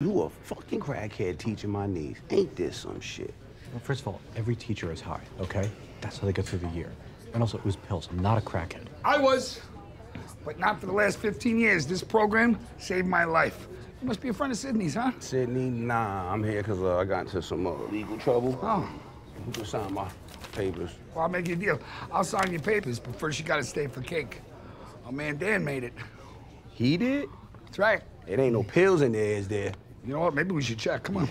You a fucking crackhead teaching my niece. Ain't this some shit? Well, first of all, every teacher is high, okay? That's how they get through the year. And also, it was pills. I'm not a crackhead. I was, but not for the last 15 years. This program saved my life. You must be a friend of Sydney's, huh? Sydney? Nah, I'm here because I got into some legal trouble. Oh. You can sign my papers. Well, I'll make you a deal. I'll sign your papers, but first you got to stay for cake. Our man Dan made it. He did? That's right. It ain't no pills in there, is there? You know what? Maybe we should check. Come on.